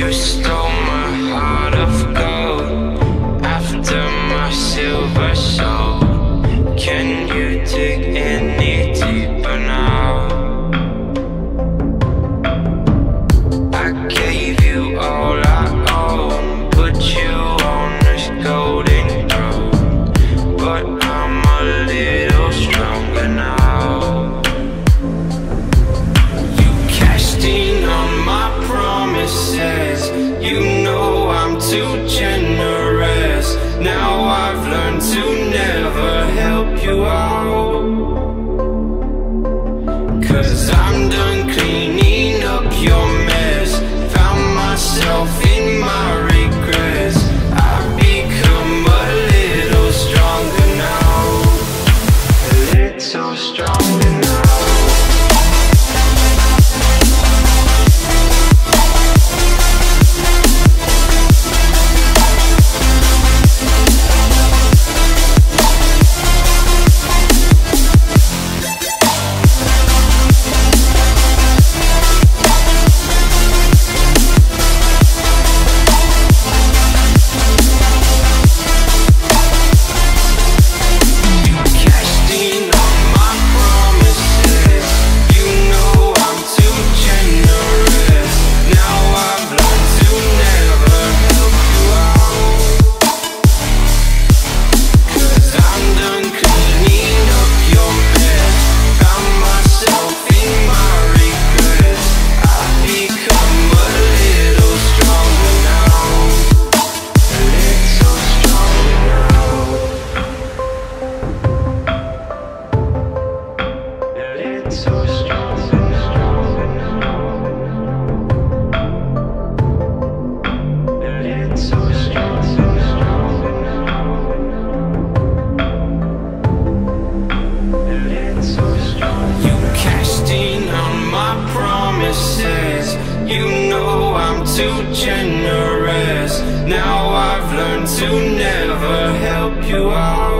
You stole my heart of gold after my silver soul. Can you dig any deeper now? I gave you all I own, put you on this golden throne, but I'm a little stronger now. You cashed in on my promises, you know I'm too generous. Now I've learned to never help you out, 'cause I'm done cleaning up your mess. Found myself in my regrets. I've become a little stronger now, a little stronger now. You know I'm too generous. Now I've learned to never help you out.